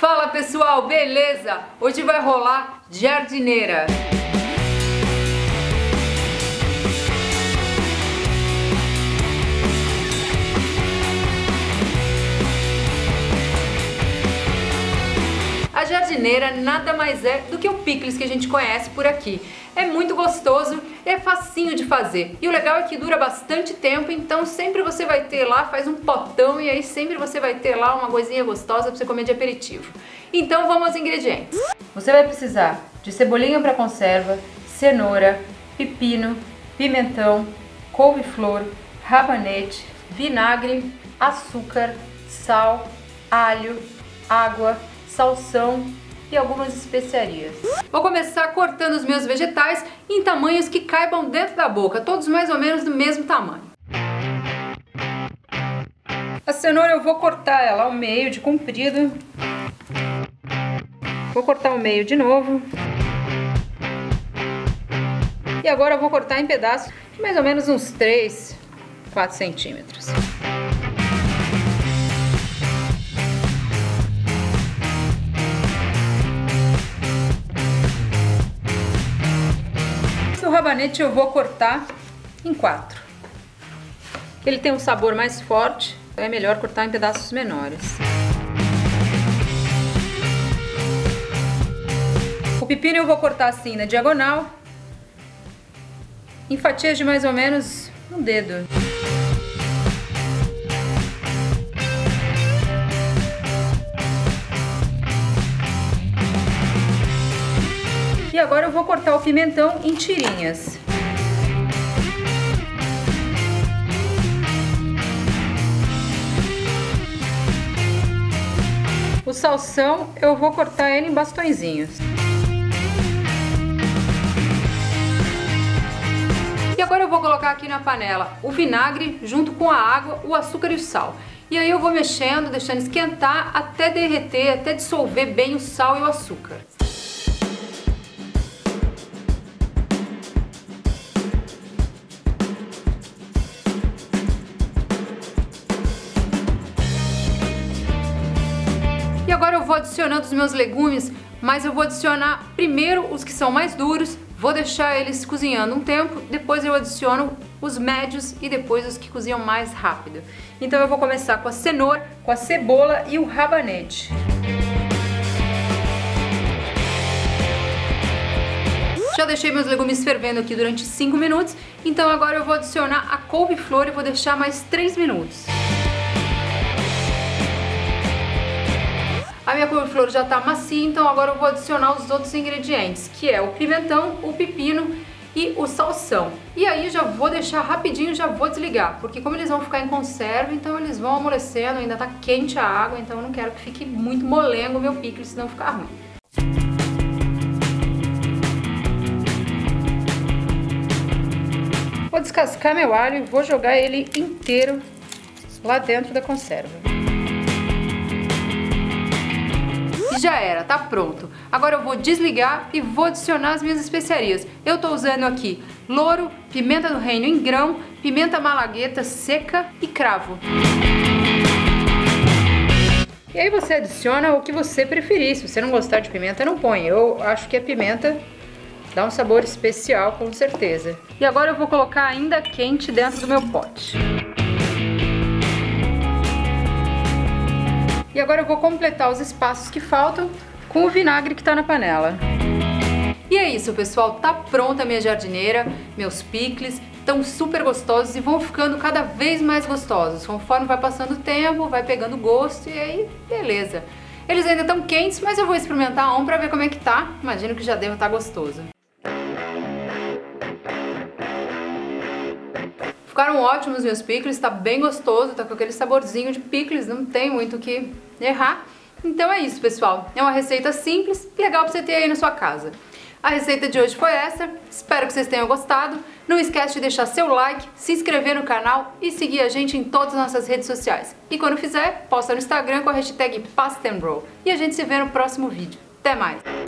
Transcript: Fala pessoal, beleza? Hoje vai rolar giardineira. A giardineira nada mais é do que o picles que a gente conhece por aqui. É muito gostoso, é facinho de fazer. E o legal é que dura bastante tempo, então sempre você vai ter lá, faz um potão e aí sempre você vai ter lá uma coisinha gostosa para você comer de aperitivo. Então vamos aos ingredientes. Você vai precisar de cebolinha para conserva, cenoura, pepino, pimentão, couve-flor, rabanete, vinagre, açúcar, sal, alho, água, salsão e algumas especiarias. Vou começar cortando os meus vegetais em tamanhos que caibam dentro da boca, todos mais ou menos do mesmo tamanho. A cenoura eu vou cortar ela ao meio de comprido. Vou cortar ao meio de novo. E agora eu vou cortar em pedaços de mais ou menos uns 3, 4 centímetros. O rabanete eu vou cortar em 4. Ele tem um sabor mais forte, então é melhor cortar em pedaços menores. O pepino eu vou cortar assim na diagonal, em fatias de mais ou menos um dedo. E agora eu vou cortar o pimentão em tirinhas. O salsão eu vou cortar ele em bastõezinhos. E agora eu vou colocar aqui na panela o vinagre junto com a água, o açúcar e o sal. E aí eu vou mexendo, deixando esquentar até derreter, até dissolver bem o sal e o açúcar. E agora eu vou adicionando os meus legumes, mas eu vou adicionar primeiro os que são mais duros, vou deixar eles cozinhando um tempo, depois eu adiciono os médios e depois os que cozinham mais rápido. Então eu vou começar com a cenoura, com a cebola e o rabanete. Já deixei meus legumes fervendo aqui durante 5 minutos, então agora eu vou adicionar a couve-flor e vou deixar mais 3 minutos. A minha couve-flor já está macia, então agora eu vou adicionar os outros ingredientes, que é o pimentão, o pepino e o salsão. E aí já vou deixar rapidinho, já vou desligar, porque como eles vão ficar em conserva, então eles vão amolecendo, ainda está quente a água, então eu não quero que fique muito molengo o meu picles, senão ficar ruim. Vou descascar meu alho e vou jogar ele inteiro lá dentro da conserva. Já era, tá pronto. Agora eu vou desligar e vou adicionar as minhas especiarias. Eu tô usando aqui louro, pimenta do reino em grão, pimenta malagueta seca e cravo. E aí você adiciona o que você preferir. Se você não gostar de pimenta, não põe. Eu acho que a pimenta dá um sabor especial, com certeza. E agora eu vou colocar ainda quente dentro do meu pote. E agora eu vou completar os espaços que faltam com o vinagre que está na panela. E é isso, pessoal. Tá pronta a minha giardineira, meus picles estão super gostosos e vão ficando cada vez mais gostosos. Conforme vai passando o tempo, vai pegando gosto e aí, beleza. Eles ainda estão quentes, mas eu vou experimentar um para ver como é que tá. Imagino que já deva estar gostoso. Ficaram ótimos meus picles, tá bem gostoso, tá com aquele saborzinho de picles, não tem muito o que errar. Então é isso, pessoal. É uma receita simples, legal pra você ter aí na sua casa. A receita de hoje foi essa, espero que vocês tenham gostado. Não esquece de deixar seu like, se inscrever no canal e seguir a gente em todas as nossas redes sociais. E quando fizer, posta no Instagram com a hashtag Pasta and Roll. E a gente se vê no próximo vídeo. Até mais!